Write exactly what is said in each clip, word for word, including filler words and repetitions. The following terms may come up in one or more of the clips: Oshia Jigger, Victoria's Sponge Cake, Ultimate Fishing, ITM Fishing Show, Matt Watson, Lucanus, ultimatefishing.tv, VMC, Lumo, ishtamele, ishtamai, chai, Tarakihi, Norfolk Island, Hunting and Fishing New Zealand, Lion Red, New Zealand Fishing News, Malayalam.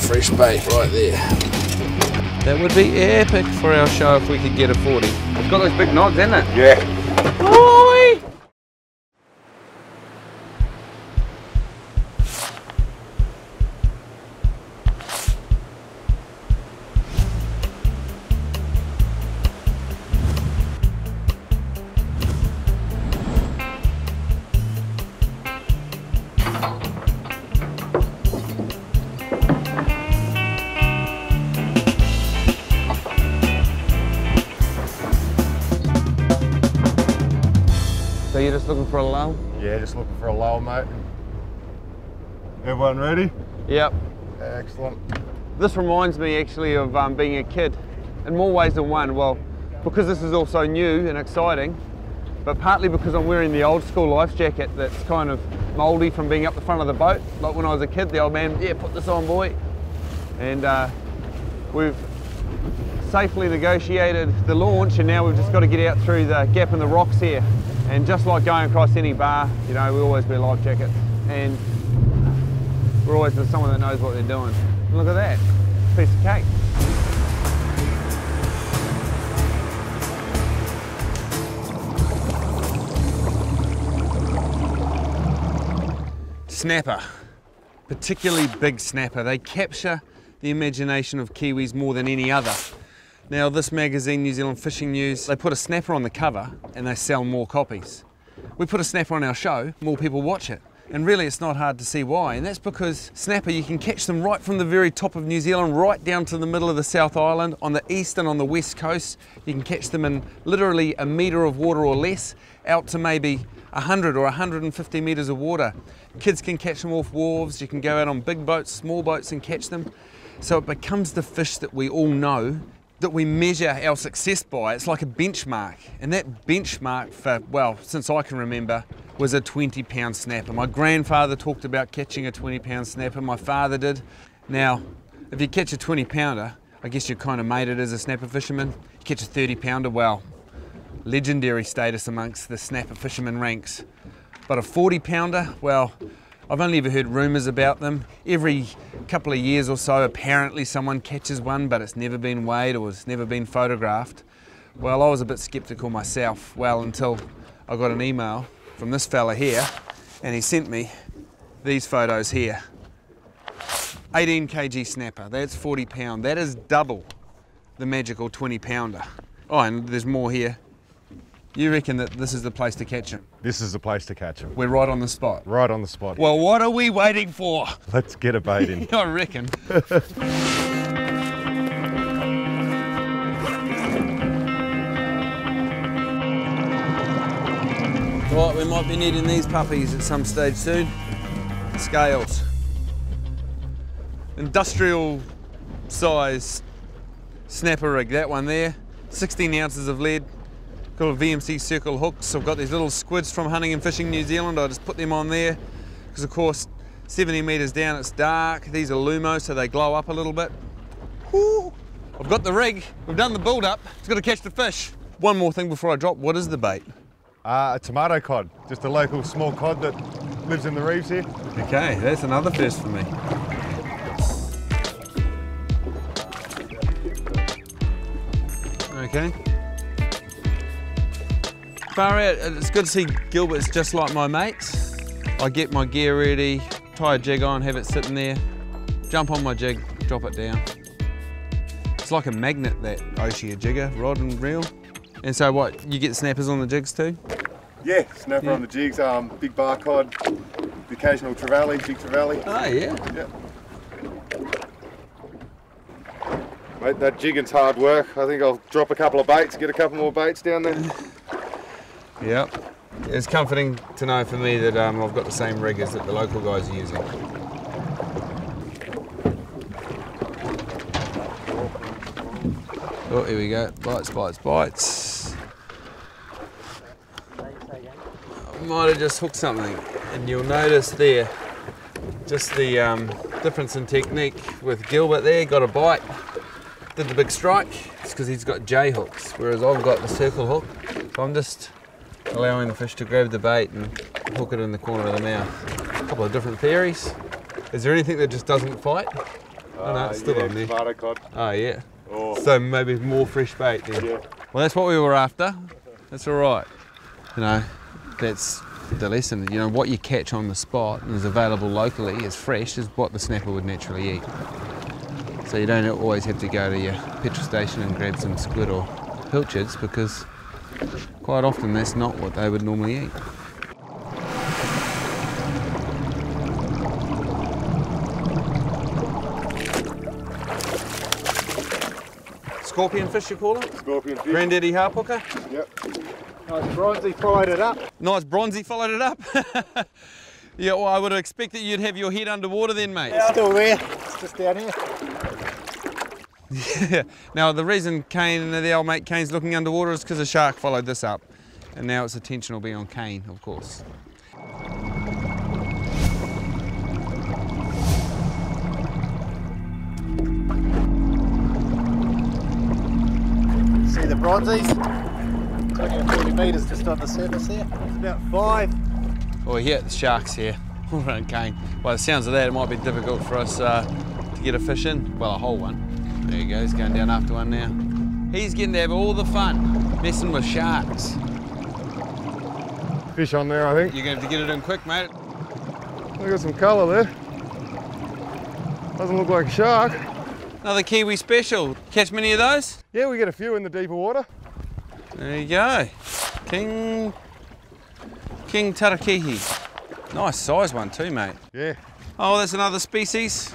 fresh bait right there. That would be epic for our show if we could get a forty. It's got those big nods, isn't it? Yeah. Oi! So you're just looking for a lull? Yeah, just looking for a lull, mate. Everyone ready? Yep. Excellent. This reminds me actually of um, being a kid in more ways than one. Well, because this is also new and exciting, but partly because I'm wearing the old school life jacket that's kind of mouldy from being up the front of the boat. Like when I was a kid, the old man, yeah, put this on, boy. And uh, we've safely negotiated the launch, and now we've just got to get out through the gap in the rocks here. And just like going across any bar, you know, we always wear life jackets. And we're always with someone that knows what they're doing. And look at that, piece of cake. Snapper, particularly big snapper. They capture the imagination of Kiwis more than any other. Now this magazine, New Zealand Fishing News, they put a snapper on the cover and they sell more copies. We put a snapper on our show, more people watch it. And really it's not hard to see why, and that's because snapper, you can catch them right from the very top of New Zealand, right down to the middle of the South Island, on the east and on the west coast. You can catch them in literally a metre of water or less, out to maybe one hundred or one hundred fifty metres of water. Kids can catch them off wharves, you can go out on big boats, small boats and catch them. So it becomes the fish that we all know, that we measure our success by. It's like a benchmark. And that benchmark for, well, since I can remember, was a twenty pound snapper. My grandfather talked about catching a twenty pound snapper, my father did. Now, if you catch a twenty pounder, I guess you kind of made it as a snapper fisherman. You catch a thirty pounder, well, legendary status amongst the snapper fisherman ranks. But a forty pounder, well, I've only ever heard rumours about them. Every couple of years or so, apparently someone catches one, but it's never been weighed or it's never been photographed. Well, I was a bit sceptical myself, well, until I got an email from this fella here, and he sent me these photos here. eighteen kilogram snapper, that's forty pound. That is double the magical twenty pounder. Oh, and there's more here. You reckon that this is the place to catch him? This is the place to catch him. We're right on the spot. Right on the spot. Well, what are we waiting for? Let's get a bait in. I reckon. Right, we might be needing these puppies at some stage soon. Scales. Industrial size snapper rig, that one there. sixteen ounces of lead. Got a V M C circle hooks. I've got these little squids from Hunting and Fishing New Zealand. I just put them on there because, of course, seventy metres down it's dark. These are Lumo, so they glow up a little bit. Woo. I've got the rig. We've done the build up. It's got to catch the fish. One more thing before I drop. What is the bait? Uh, a tomato cod. Just a local small cod that lives in the reefs here. Okay, that's another first for me. Okay. Far out, it's good to see Gilbert's just like my mates. I get my gear ready, tie a jig on, have it sitting there, jump on my jig, drop it down. It's like a magnet, that Oshia Jigger, rod and reel. And so what, you get snappers on the jigs too? Yeah, snapper yeah. on the jigs, um, big bar cod, the occasional trevally, big trevally. Oh yeah? Yeah. Mate, that jigging's hard work. I think I'll drop a couple of baits, get a couple more baits down there. Yep. It's comforting to know for me that um, I've got the same rig as that the local guys are using. Oh, here we go. Bites, bites, bites. I might have just hooked something. And you'll notice there, just the um, difference in technique with Gilbert there. Got a bite, did the big strike. It's because he's got J hooks, whereas I've got the circle hook. So I'm just allowing the fish to grab the bait and hook it in the corner of the mouth. A couple of different theories. Is there anything that just doesn't fight? Oh, no, it's still yeah, on there. Varro cod. Oh, yeah. Oh. So maybe more fresh bait then. Yeah. Well, that's what we were after. That's all right. You know, that's the lesson. You know, what you catch on the spot and is available locally is fresh is what the snapper would naturally eat. So you don't always have to go to your petrol station and grab some squid or pilchards, because quite often that's not what they would normally eat. Scorpion fish, you call it? Scorpion fish. Granddaddy harpooker? Yep. Nice bronzy followed it up. Nice bronzy followed it up. Yeah, well, I would expect that you'd have your head underwater then, mate. It's still there. It's just down here. Yeah. Now, the reason Kane, the old mate Kane's looking underwater is because a shark followed this up. And now its attention will be on Kane, of course. See the bronzies? Taking forty metres just on the surface here. It's about five. Oh, yeah, the shark's here. All right, Kane. By the sounds of that, it might be difficult for us uh, to get a fish in. Well, a whole one. There he goes, going down after one now. He's getting to have all the fun, messing with sharks. Fish on there, I think. You're going to have to get it in quick, mate. Look at some colour there. Doesn't look like a shark. Another Kiwi special. Catch many of those? Yeah, we get a few in the deeper water. There you go. King... King Tarakihi. Nice size one too, mate. Yeah. Oh, that's another species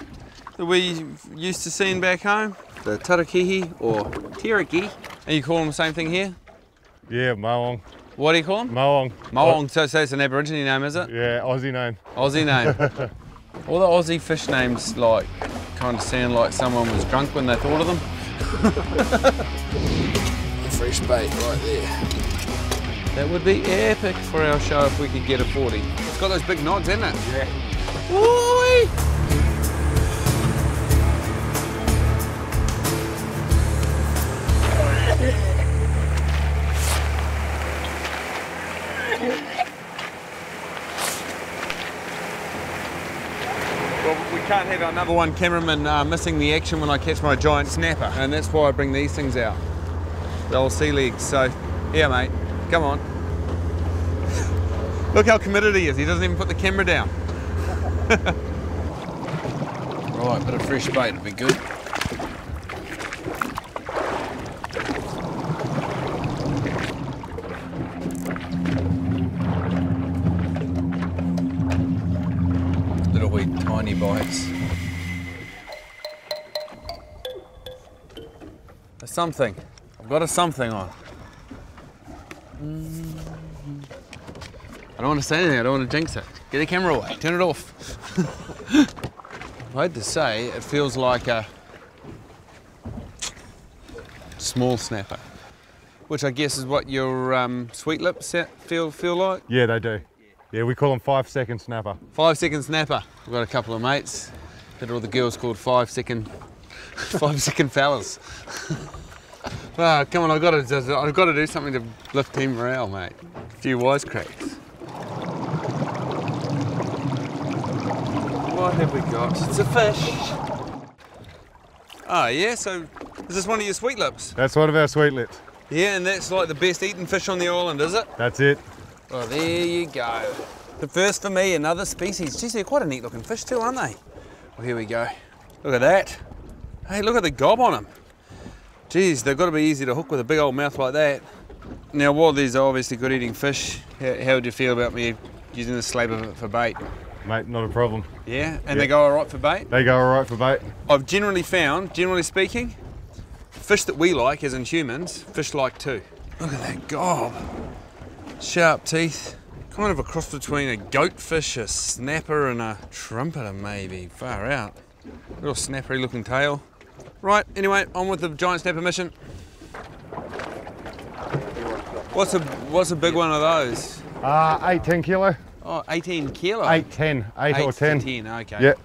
that we used to seeing back home. The Tarakihi or Teriki. And you call them the same thing here? Yeah, Moong. What do you call them? Moong. Moong, so, so it's an Aborigine name, is it? Yeah, Aussie name. Aussie name. All the Aussie fish names, like, kind of sound like someone was drunk when they thought of them. Fresh bait right there. That would be epic for our show if we could get a forty. It's got those big nods, isn't it? Yeah. Woo-wee! Can't have our number one cameraman uh, missing the action when I catch my giant snapper, and that's why I bring these things out, the old sea legs. So, yeah, mate, come on. Look how committed he is. He doesn't even put the camera down. Right, bit of fresh bait would be good. Bites. There's something. I've got a something on. I don't want to say anything, I don't want to jinx it. Get the camera away, turn it off. I hate to say, it feels like a small snapper, which I guess is what your um, sweet lips feel, feel like? Yeah, they do. Yeah, we call them five-second snapper. Five-second snapper. We've got a couple of mates that are all the girls called five-second, five-second fellas. Oh, come on, I've got to, I've got to do something to lift team morale, mate. A few wisecracks. What have we got? It's a fish. Oh yeah, so is this one of your sweet lips? That's one of our sweet lips. Yeah, and that's like the best eaten fish on the island, is it? That's it. Well, there you go. The first for me, another species. Geez, they're quite a neat looking fish too, aren't they? Well, here we go. Look at that. Hey, look at the gob on them. Geez, they've got to be easy to hook with a big old mouth like that. Now, while these are obviously good eating fish, how, how would you feel about me using this slab of it for bait? Mate, not a problem. Yeah? And yeah. They go all right for bait? They go all right for bait. I've generally found, generally speaking, fish that we like, as in humans, fish like too. Look at that gob. Sharp teeth, kind of a cross between a goatfish, a snapper and a trumpeter maybe, far out. Little snappery looking tail. Right, anyway, on with the giant snapper mission. What's a, what's a big one of those? Uh, eighteen kilo. Oh, eighteen kilo? eight, ten, eight, eight or ten. ten, okay. Yep.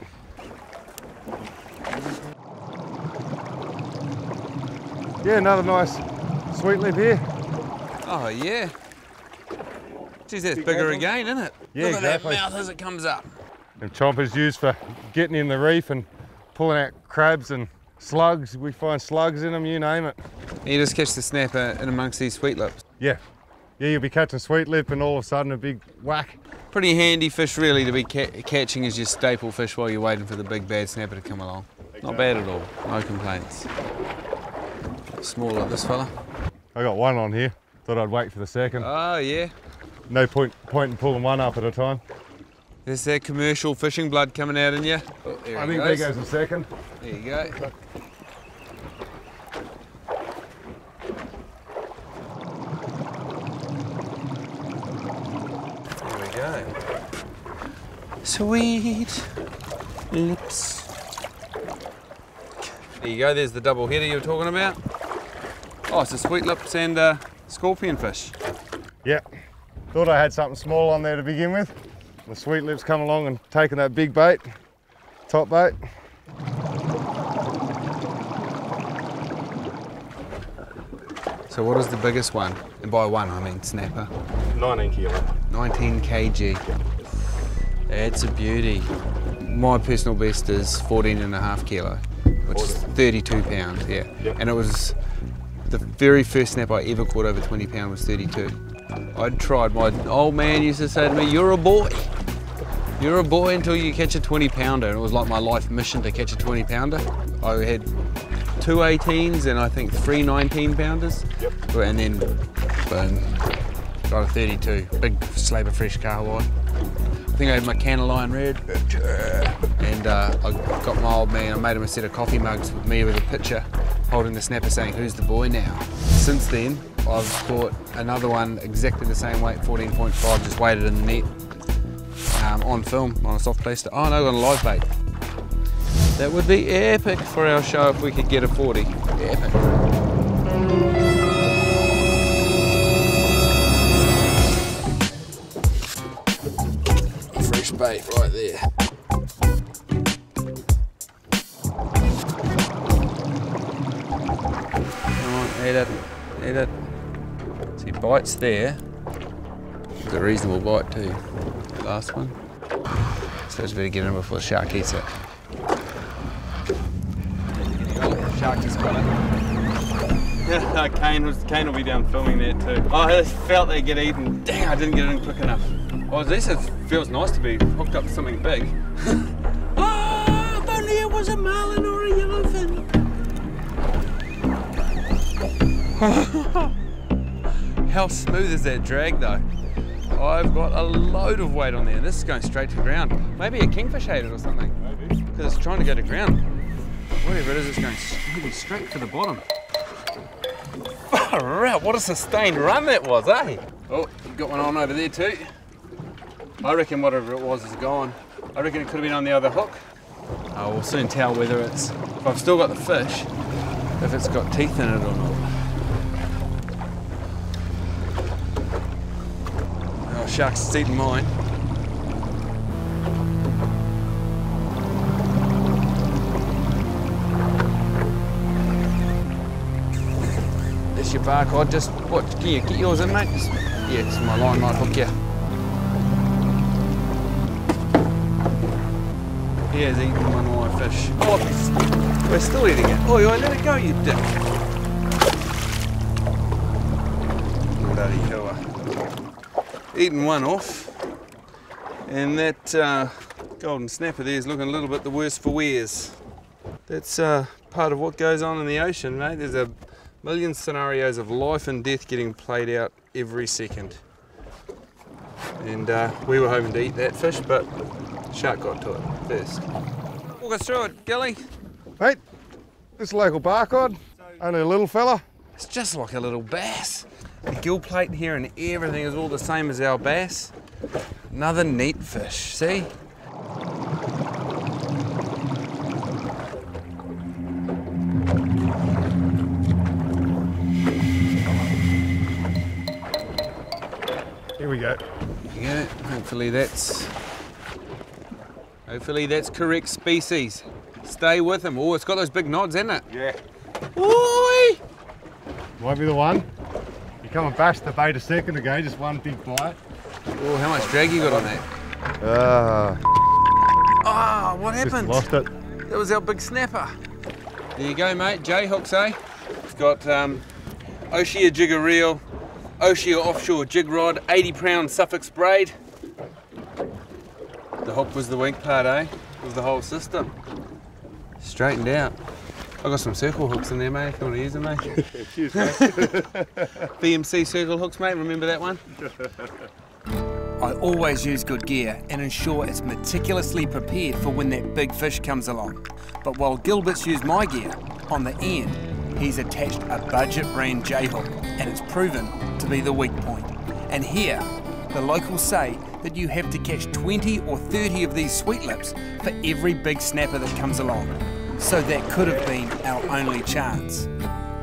Yeah, another nice sweet lip here. Oh yeah. Geez, that's bigger again, isn't it? Yeah, look at exactly. That mouth as it comes up. And chompers used for getting in the reef and pulling out crabs and slugs. We find slugs in them, you name it. You just catch the snapper in amongst these sweet lips. Yeah. Yeah, you'll be catching sweet lip and all of a sudden a big whack. Pretty handy fish really to be ca catching as your staple fish while you're waiting for the big bad snapper to come along. Exactly. Not bad at all, no complaints. Smaller this fella. I got one on here, thought I'd wait for the second. Oh yeah. No point, point in pulling one up at a time. There's that commercial fishing blood coming out in you. Oh, there I think goes. There goes the second. There you go. Sweet lips. There you go, there's the double header you were talking about. Oh, it's a sweet lips and uh, scorpion fish. Yep, thought I had something small on there to begin with. The sweet lips come along and taking that big bait, top bait. So what is the biggest one? And by one I mean snapper. nineteen kilo. nineteen kilograms. It's a beauty. My personal best is fourteen and a half kilo, which is thirty-two pounds, yeah. Yep. And it was the very first snap I ever caught over twenty pound was thirty-two. I'd tried, my old man used to say to me, you're a boy. You're a boy until you catch a twenty pounder. And it was like my life mission to catch a twenty pounder. I had two eighteens and I think three nineteen pounders. Yep. And then, boom, got a thirty-two, big slab of fresh kahawai. I think I had my can of Lion Red, and uh, I got my old man, I made him a set of coffee mugs with me with a picture holding the snapper saying, who's the boy now? Since then, I've caught another one exactly the same weight, fourteen point five, just weighted in the net, um, on film, on a soft plaster. Oh no, on a live bait. That would be epic for our show if we could get a forty. Epic. Bait right there. Come on, eat it, eat it. See, bites there. It's a reasonable bite too. That last one. So it's better get in before the shark eats it. The shark just got it. Kane, was, Kane will be down filming that too. Oh, I just felt they get eaten. Dang, I didn't get it in quick enough. Well, at least it feels nice to be hooked up to something big. Oh, if only it was a marlin or a yellowfin. How smooth is that drag though? I've got a load of weight on there. This is going straight to ground. Maybe a kingfish ate it or something. Maybe. Because it's trying to go to ground. Whatever it is, it's going straight, straight to the bottom. Far out, what a sustained run that was, eh? Oh, you've got one on over there too. I reckon whatever it was is gone. I reckon it could have been on the other hook. Oh, we'll soon tell whether it's, if I've still got the fish, if it's got teeth in it or not. Oh, shark's eating mine. That's your barcode, just, what, can you get yours in, mate? Yeah, it's my line might hook you. Yeah, he's eating one more fish. Oh, we're still eating it. Oh, I let it go, you dick. Bloody hell. Eating one off. And that uh, golden snapper there is looking a little bit the worse for wears. That's uh, part of what goes on in the ocean, mate. There's a million scenarios of life and death getting played out every second. And uh, we were hoping to eat that fish, but shark got to it first. Walk us through it, Gilly. Mate, this local barcod, only a little fella. It's just like a little bass. The gill plate here and everything is all the same as our bass. Another neat fish, see? Here we go. Yeah, hopefully that's Hopefully that's correct species. Stay with him. Oh, it's got those big nods, hasn't it? Yeah. Oi! Might be the one. You come and bash the bait a second ago, just one big bite. Oh, how much drag you got on that? Ah. Uh, oh, what happened? Just lost it. That was our big snapper. There you go, mate. J-hooks, eh? We've got um, Oshia Jigger reel, Oshia offshore jig rod, eighty pound suffix braid. The hook was the wink part, eh? It was the whole system. Straightened out. I've got some circle hooks in there, mate, if you want to use them, mate. Cheers, mate. V M C circle hooks, mate, remember that one? I always use good gear and ensure it's meticulously prepared for when that big fish comes along. But while Gilbert's used my gear, on the end, he's attached a budget brand J-hook, and it's proven to be the weak point. And here, the locals say that you have to catch twenty or thirty of these sweet lips for every big snapper that comes along. So that could have been our only chance.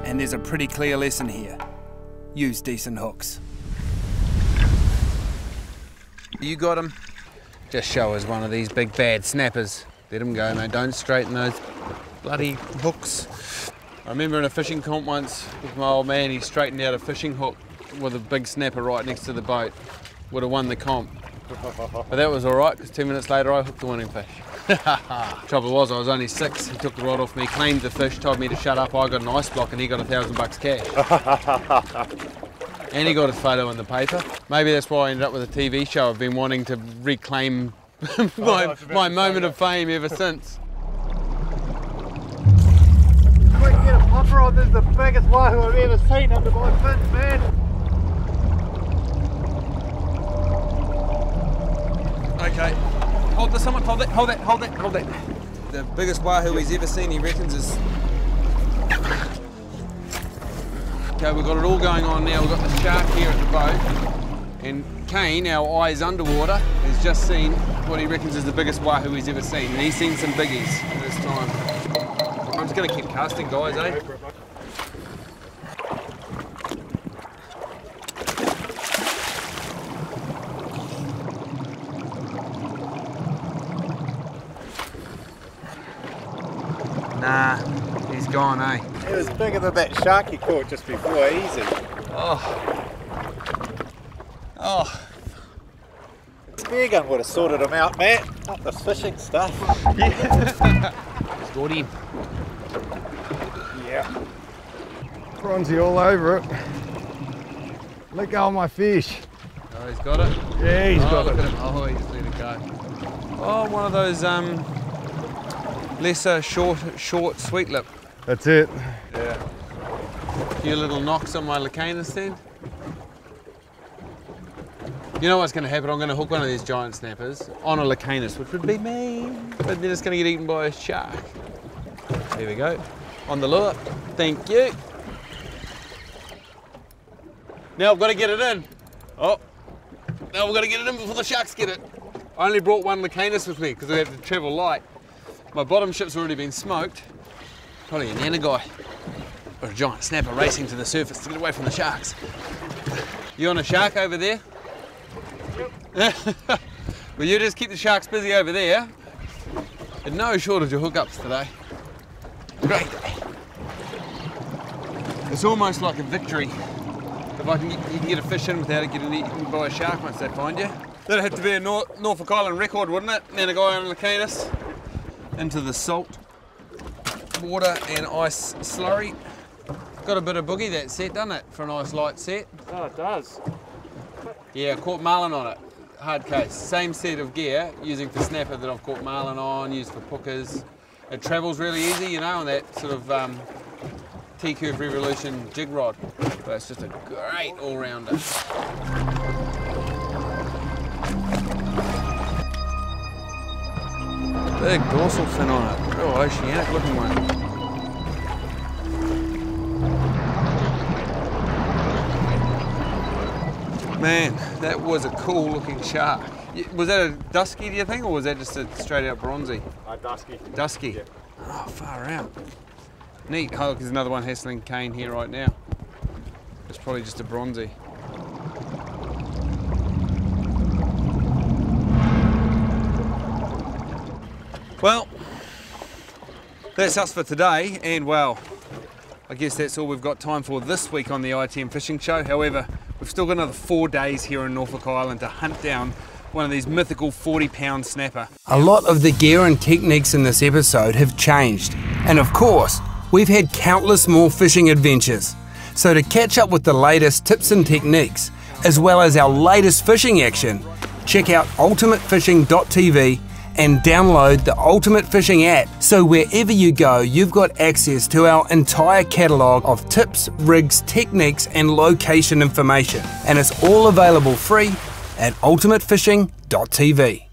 And there's a pretty clear lesson here. Use decent hooks. You got him. Just show us one of these big bad snappers. Let him go, mate. Don't straighten those bloody hooks. I remember in a fishing comp once with my old man, he straightened out a fishing hook with a big snapper right next to the boat. Would have won the comp. But that was all right, because two minutes later I hooked the winning fish. Trouble was, I was only six. He took the rod off me, claimed the fish, told me to shut up. I got an ice block and he got a thousand bucks cash. And he got his photo in the paper. Maybe that's why I ended up with a T V show. I've been wanting to reclaim my, oh, no, my moment of fame ever since. If we can get a popper on, this is the biggest wahoo I've ever seen under my fins, man. Okay, hold this, someone, hold that, hold that, hold that, hold that. The biggest wahoo he's ever seen, he reckons, is... Okay, we've got it all going on now. We've got the shark here at the boat. And Kane, our eyes underwater, has just seen what he reckons is the biggest wahoo he's ever seen. And he's seen some biggies this time. I'm just going to keep casting, guys, eh? Nah, he's gone, eh? It was bigger than that shark he caught just before, easy. Oh. Oh. Spear gun would have sorted him out, Matt. Not the fishing stuff. Yeah. He's got him. Yeah. Bronzy all over it. Let go of my fish. Oh, he's got it? Yeah, he's oh, got it. At him. Oh, he's let it go. Oh, one of those, um... lesser short, short sweet lip. That's it. Yeah. A few little knocks on my Lucanus then. You know what's going to happen? I'm going to hook one of these giant snappers on a Lucanus, which would be me, but then it's going to get eaten by a shark. Here we go. On the lure. Thank you. Now I've got to get it in. Oh. Now we've got to get it in before the sharks get it. I only brought one Lucanus with me because we have to travel light. My bottom ship's already been smoked. Probably an anagai or a giant snapper racing to the surface to get away from the sharks. You on a shark over there? Yep. Well, you just keep the sharks busy over there. And no shortage of hookups today. Great day. It's almost like a victory. If I can get, you can get a fish in without it getting eaten by a shark once they find you. That'd have to be a Nor Norfolk Island record, wouldn't it? Anagai on Lucanus. Into the salt water and ice slurry. Got a bit of boogie that set, doesn't it, for a nice light set? Oh, it does. Yeah, I caught marlin on it, hard case. Same set of gear, using for snapper that I've caught marlin on, used for hookers. It travels really easy, you know, on that sort of um, T-curve revolution jig rod. But it's just a great all-rounder. Big dorsal fin on it, real oceanic looking one. Man, that was a cool looking shark. Was that a dusky, do you think, or was that just a straight out bronzy? Uh, dusky. Dusky? Yeah. Oh, far out. Neat. Oh, look, there's another one hassling Kane here right now. It's probably just a bronzy. Well, that's us for today, and well, I guess that's all we've got time for this week on the I T M Fishing Show. However, we've still got another four days here in Norfolk Island to hunt down one of these mythical forty pound snapper. A lot of the gear and techniques in this episode have changed, and of course we've had countless more fishing adventures. So to catch up with the latest tips and techniques, as well as our latest fishing action, check out ultimate fishing dot t v and download the Ultimate Fishing app, so wherever you go you've got access to our entire catalogue of tips, rigs, techniques and location information, and it's all available free at ultimate fishing dot t v.